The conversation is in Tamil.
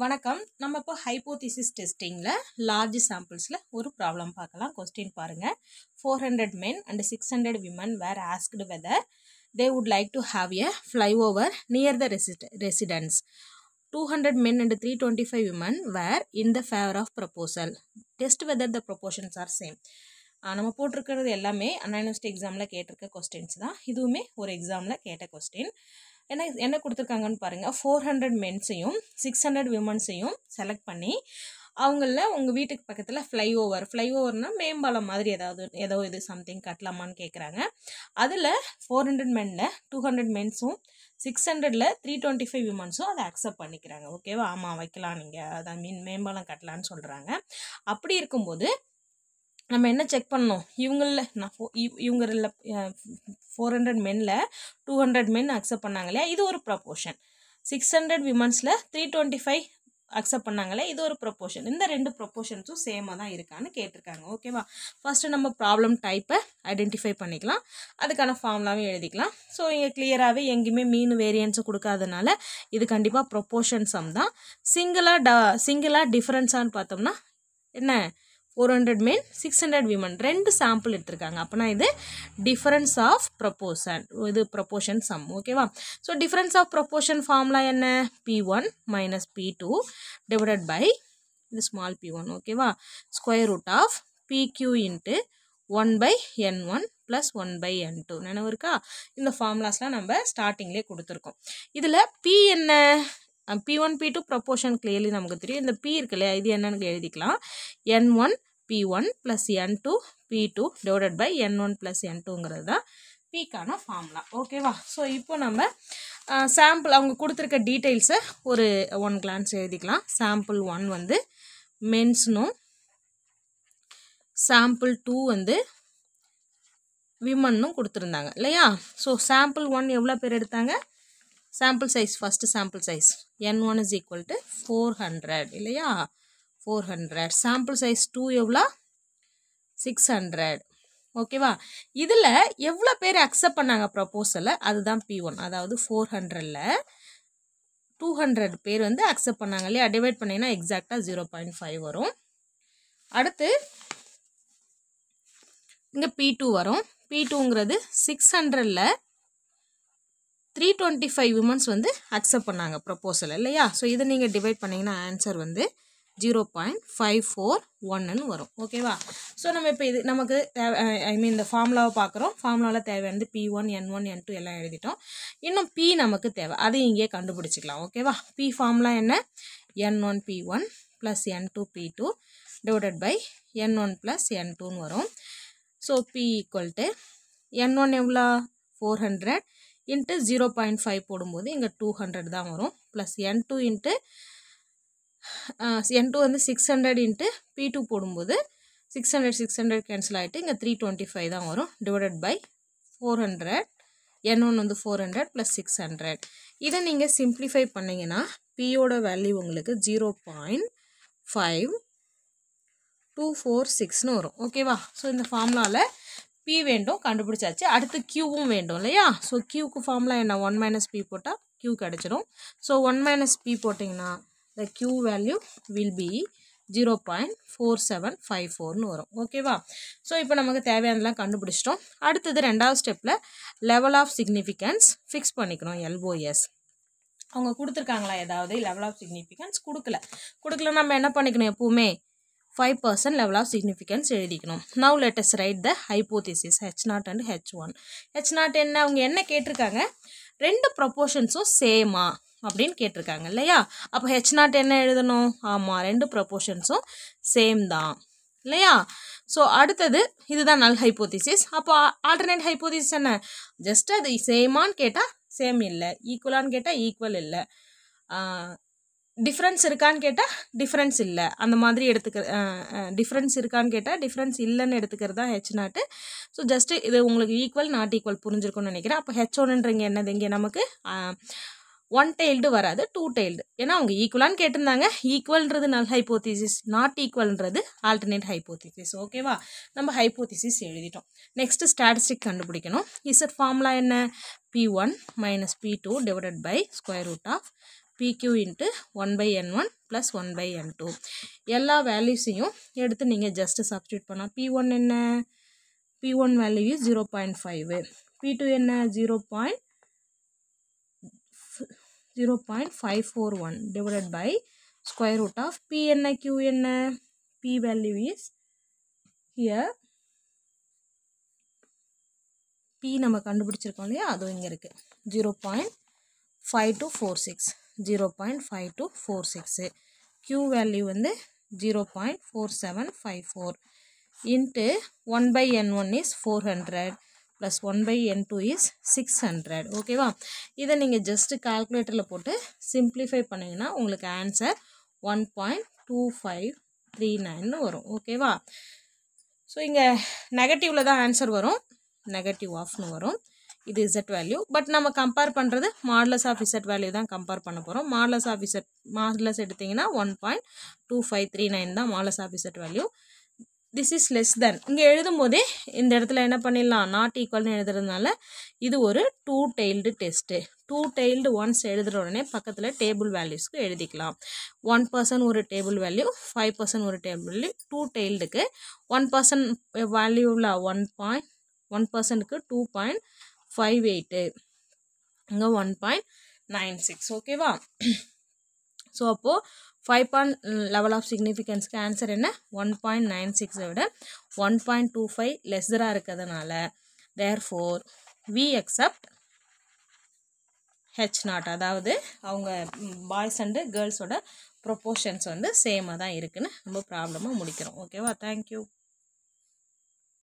வணக்கம். நம்ம இப்போ ஹைபோதிசிஸ் டெஸ்டிங்கில் லார்ஜ் சாம்பிள்ஸில் ஒரு ப்ராப்ளம் பார்க்கலாம். கொஸ்டின் பாருங்கள். 400 men and 600 women were asked whether they would like to have a flyover near the residence. 200 men and 325 women were in the favor of proposal. Test whether the proportions are same. நம்ம போட்டிருக்கிறது எல்லாமே அண்ணா யூனிவர்சிட்டி எக்ஸாமில் கேட்டிருக்க கொஸ்டின்ஸ் தான். இதுவுமே ஒரு எக்ஸாமில் கேட்ட கொஸ்டின். என்ன கொடுத்துருக்காங்கன்னு பாருங்கள். 400 மென்ஸையும் 600 விமன்ஸையும் செலக்ட் பண்ணி அவங்கள உங்கள் வீட்டுக்கு பக்கத்தில் ஃப்ளைஓவர்னால் மேம்பாலம் மாதிரி ஏதோ சம்திங் கட்டலாமான்னு கேட்குறாங்க. அதில் 400 மெனில் 200 மென்ஸும் 600ல் 325 விமன்ஸும் அதை அக்செப்ட் பண்ணிக்கிறாங்க. ஓகேவா? ஆமாம், வைக்கலாம் நீங்கள், அதை மேம்பாலம் கட்டலான்னு சொல்கிறாங்க. அப்படி இருக்கும்போது நம்ம என்ன செக் பண்ணோம்? இவங்களில் இவங்களில் 400 மெனில் 200 மென் அக்செப்ட் பண்ணாங்க இல்லையா, இது ஒரு ப்ரப்போர்ஷன். 600 விமன்ஸில் 325 அக்செப்ட் பண்ணாங்களே, இது ஒரு ப்ரொபோஷன். இந்த ரெண்டு ப்ரொபோஷன்ஸும் சேமாக தான் இருக்கான்னு கேட்டிருக்காங்க. ஓகேவா? ஃபஸ்ட்டு நம்ம ப்ராப்ளம் டைப்பை ஐடென்டிஃபை பண்ணிக்கலாம், அதுக்கான ஃபார்முலாவும் எழுதிக்கலாம். ஸோ இங்கே கிளியராகவே எங்கேயுமே மீன் வேரியன்ஸை கொடுக்காதனால இது கண்டிப்பாக ப்ரொபோஷன் சம் தான். சிங்கிளாக டிஃப்ரென்ஸான்னு பார்த்தோம்னா என்ன, 400 men 600 women ரெண்டு சாம்பிள் எடுத்திருக்காங்க. அப்போனா இது டிஃபரன்ஸ் ஆஃப் ப்ரொபோஷன், இது ப்ரொபோஷன் சம். ஓகேவா? So difference of proportion formula என்ன? P1 - P2 டிவைடட் பை இது ஸ்மால் P1. ஓகேவா? Square root of PQ × 1/n1 + 1/n2. நினைவு இருக்கா? இந்த ஃபார்முலாஸ்லாம் நம்ம ஸ்டார்டிங்லேயே கொடுத்துருக்கோம். இதில் P என்ன? P1 P2 proportion clearly நமக்கு தெரியும். இந்த P இருக்கு இல்லையா, இது என்னன்னு எழுதிக்கலாம். N1 P1 + N2 P2 / N1 + N2ங்கிறது தான் Pக்கான ஃபார்முலா. ஓகேவா? ஸோ இப்போ நம்ம சாம்பிள் அவங்க கொடுத்துருக்க டீட்டெயில்ஸை ஒரு ஒன் கிளான்ஸ் எழுதிக்கலாம். சாம்பிள் 1 வந்து மென்ஸ்னும் சாம்பிள் 2 வந்து விமன்னும் கொடுத்துருந்தாங்க இல்லையா. ஸோ சாம்பிள் 1 எவ்வளோ பேர் எடுத்தாங்க? sample size, first sample size n1 = 400 இல்லையா, 400. sample size 2 எவ்வளோ? 600. ஓகேவா? இதில் எவ்வளோ பேர் அக்செப்ட் பண்ணாங்க ப்ரப்போசலை, அதுதான் P1. அதாவது 400ல் 200 பேர் வந்து அக்செப்ட் பண்ணாங்க இல்லையா. டிவைட் பண்ணிங்கன்னா எக்ஸாக்டாக 0.5 வரும். அடுத்து இங்கே P2 வரும். P2ங்கிறது 600ல் 325 விமன்ஸ் வந்து அக்செப்ட் பண்ணாங்க ப்ரப்போசல் இல்லையா. ஸோ இதை நீங்கள் டிவைட் பண்ணிங்கன்னா ஆன்சர் வந்து 0.541ன்னு வரும். ஓகேவா? ஸோ நம்ம இப்போ இது நமக்கு இந்த ஃபார்முலாவை பார்க்குறோம். ஃபார்முலாவில் தேவையானது P1 N1 N2 எல்லாம் எழுதிட்டோம். இன்னும் P நமக்கு தேவை, அது இங்கே கண்டுபிடிச்சிக்கலாம். ஓகேவா? P ஃபார்முலா என்ன? N1 P1 + N2 P2 / N1 + N2ன்னு வரும். ஸோ P = N1 எவ்வளோ? 400 இன்ட்டு 0.5 போடும்போது இங்கே 200 தான் வரும். ப்ளஸ் N2 வந்து 600 இன்ட்டு P2 போடும்போது 600 கேன்சல் ஆகிட்டு இங்கே 325 தான் வரும். டிவைடட் பை 400 N1 வந்து 400 ப்ளஸ் 600. இதை நீங்கள் சிம்ப்ளிஃபை பண்ணிங்கன்னா P யோட வேல்யூ உங்களுக்கு 0.5246ன்னு வரும். ஓகேவா? ஸோ இந்த ஃபார்முலாவில் P வேண்டும், கண்டுபிடிச்சாச்சு. அடுத்து Qவும் வேண்டும் இல்லையா. ஸோ Qக்கு ஃபார்முலா என்ன? 1 - P போட்டால் Q கிடச்சிடும். ஸோ 1 - P போட்டிங்கன்னா இந்த Q வேல்யூ வில் பி 0.4754ன்னு வரும். ஓகேவா? ஸோ இப்போ நமக்கு தேவையானதெல்லாம் கண்டுபிடிச்சிட்டோம். அடுத்தது ரெண்டாவது ஸ்டெப்பில் லெவல் ஆஃப் சிக்னிஃபிகன்ஸ் ஃபிக்ஸ் பண்ணிக்கணும். LOS அவங்க கொடுத்துருக்காங்களா? ஏதாவது லெவல் ஆஃப் சிக்னிஃபிகன்ஸ் கொடுக்கல நம்ம என்ன பண்ணிக்கணும்? எப்போவுமே 5% level of significance எழுதிக்கணும். Now let us write the hypothesis H0 and H1. H0 என்ன? அவங்க என்ன கேட்டிருக்காங்க? ரெண்டு ப்ரொபோஷன்ஸும் சேமா அப்படின்னு கேட்டிருக்காங்க இல்லையா. அப்போ H0 என்ன எழுதணும்? ஆமாம், ரெண்டு ப்ரொபோஷன்ஸும் சேம் தான் இல்லையா. ஸோ அடுத்தது இதுதான் நல் ஹைப்போதிசிஸ். அப்போ ஆல்டர்னேட் ஹைப்போதிசிஸ் என்ன? ஜஸ்ட் அது சேமான்னு கேட்டால் சேம் இல்லை, ஈக்குவலான்னு கேட்டால் ஈக்குவல் இல்லை, டிஃப்ரென்ஸ் இருக்கான்னு கேட்டால் டிஃப்ரென்ஸ் இல்லை, அந்த மாதிரி டிஃப்ரென்ஸ் இருக்கான்னு கேட்டால் டிஃப்ரென்ஸ் இல்லைன்னு எடுத்துக்கிறது தான் H0. ஸோ ஜஸ்ட்டு இது உங்களுக்கு ஈக்குவல் நாட் ஈக்குவல் புரிஞ்சிருக்கும்னு நினைக்கிறேன். அப்போ H1ன்றீங்க என்னது? இங்கே நமக்கு 1 tailed வராது, 2 tailed. ஏன்னா அவங்க ஈக்குவலான்னு கேட்டிருந்தாங்க. ஈக்குவல்ன்றது நல் ஹைப்போதிசிஸ், நாட் ஈக்குவல்ன்றது ஆல்டர்னேட் ஹைப்போதிசிஸ். ஓகேவா? நம்ம ஹைப்போதிசிஸ் எழுதிட்டோம். நெக்ஸ்ட்டு ஸ்டாட்டிஸ்டிக் கண்டுபிடிக்கணும். இசட் ஃபார்முலா என்ன? P1 - P2 / PQ × 1/n1 plus 1 by m2. எல்லா values-ஐயும் எடுத்து நீங்கள் just substitute பண்ணலாம். P1 என்ன? P1 value is 0.5. P2 என்ன? 0.541 divided by square root of P என்ன? Q என்ன? P value is here. P நம்ம கண்டுபிடிச்சிருக்கோம் இல்லையா, அது இங்க இருக்கு 0.5246 0.5246. Q value வந்து 0.4754 into 1 by n1 is 400 plus 1 by n2 is 600. ஓகேவா, இதை நீங்கள் ஜஸ்ட் கால்குலேட்டரில் போட்டு சிம்பிளிஃபை பண்ணிங்கன்னா உங்களுக்கு ஆன்சர் 1.2539 வரும். ஓகேவா, ஸோ இங்கே நெகட்டிவில் தான் ஆன்சர் வரும், negative off னு வரும். இது z value, பட் நம்ம கம்பேர் பண்ணுறது மாடலஸ் ஆஃப் z வேல்யூ தான் கம்பேர் பண்ண போகிறோம். மாடலஸ் ஆஃப் z மாடலஸ் எடுத்திங்கன்னா 1.2539 தான் மாடலஸ் ஆஃப் z வேல்யூ. திஸ் இஸ் லெஸ் தென், இங்கே எழுதும் போதே இந்த இடத்துல என்ன பண்ணிடலாம், நாட் ஈக்குவல்னு எழுதுறதுனால இது ஒரு two tailed test. Two tailed ones எழுதுகிற உடனே பக்கத்தில் டேபிள் வேல்யூஸ்க்கு எழுதிக்கலாம். 1% ஒரு டேபிள் வேல்யூ, 5% ஒரு டேபிள் வேல்யூ. டூ டெய்ல்டுக்கு 1% வேல்யூவில் 1%க்கு 2.58, இங்கே 1.96. ஓகேவா, ஸோ அப்போது 5 லெவல் ஆஃப் சிக்னிஃபிகன்ஸ்க்கு ஆன்சர் என்ன, 1.96 விட 1.25 லெஸ்ஸராக இருக்கிறதுனால தேர்ஃபோர் வி அக்செப்ட் H0. அதாவது அவங்க பாய்ஸ் அண்டு கேர்ள்ஸோட ப்ரொப்போர்ஷன்ஸ் வந்து சேமாக தான் இருக்குதுன்னு ரொம்ப ப்ராப்ளமாக முடிக்கிறோம். ஓகேவா, தேங்க்யூ.